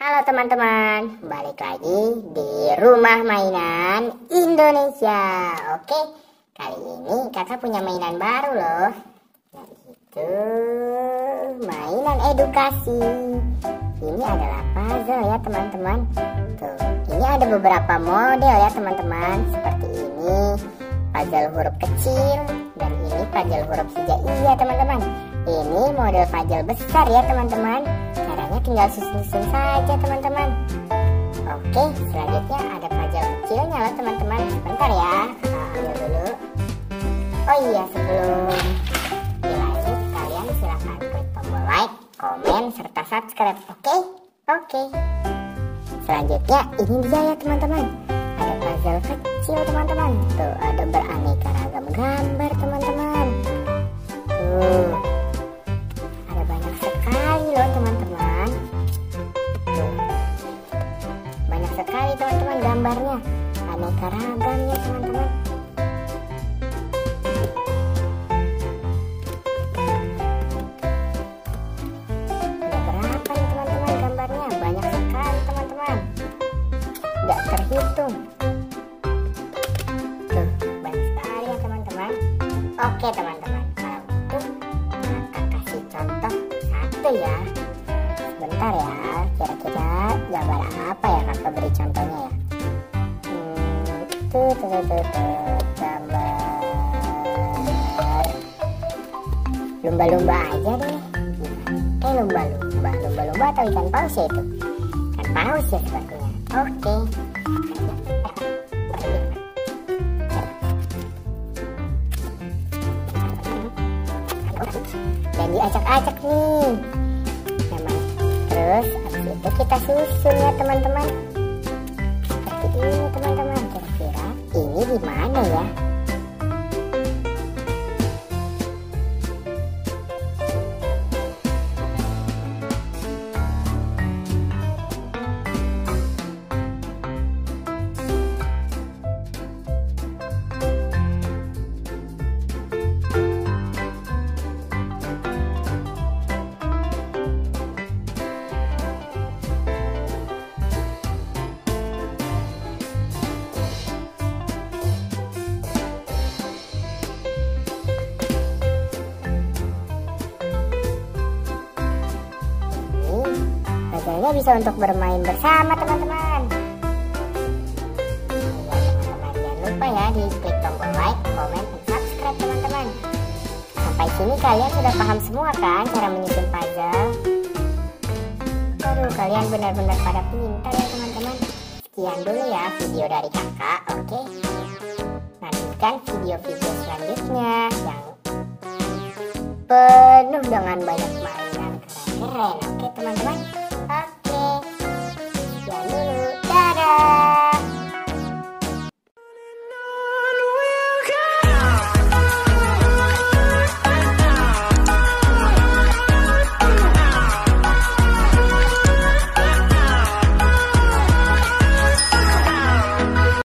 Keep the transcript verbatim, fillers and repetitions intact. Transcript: Halo teman-teman, balik lagi di Rumah Mainan Indonesia. Oke, kali ini kakak punya mainan baru loh, yaitu mainan edukasi. Ini adalah puzzle ya teman-teman. Tuh, ini ada beberapa model ya teman-teman. Seperti ini puzzle huruf kecil, dan ini puzzle huruf hijaiyah ya teman-teman. Ini model puzzle besar ya teman-teman. Caranya tinggal susun-susun saja teman-teman. Oke, selanjutnya ada puzzle kecilnya loh teman-teman. Sebentar ya, kita ambil dulu. Oh iya, sebelum dilanjut, kalian silahkan klik tombol like, komen, serta subscribe. Oke? Oke. Selanjutnya ini dia ya teman-teman. Ada puzzle kecil teman-teman. Tuh, ada beraneka ragam gambar teman-teman. Tuh, teman-teman, banyak sekali teman-teman gambarnya, aneka ragamnya teman-teman. Ada berapa nih teman-teman gambarnya? Banyak sekali teman-teman, nggak terhitung. Tuh, banyak sekali ya teman-teman. Oke teman-teman, kalau itu akan kasih contoh satu ya. Bentar ya, kira-kira gambar apa ya kakak beri contohnya ya? Hmm, tuh, tuh, tuh, tuh, tuh, gambar lumba-lumba aja deh. Eh, lumba-lumba, lumba-lumba atau ikan paus ya itu? Ikan paus ya sebetulnya. Oke. Dan diacak-acak nih. Terus habis itu kita susun ya teman-teman. Seperti ini teman-teman. Kira-kira ini di mana ya? Puzzle-nya bisa untuk bermain bersama teman-teman. Jangan lupa ya di klik tombol like, comment, dan subscribe teman-teman. Sampai sini kalian sudah paham semua kan cara menyusun puzzle? Aduh, kalian benar-benar pada pintar ya teman-teman. Sekian dulu ya video dari kakak, oke? Nantikan video-video selanjutnya yang penuh dengan banyak mainan keren-keren, oke teman-teman?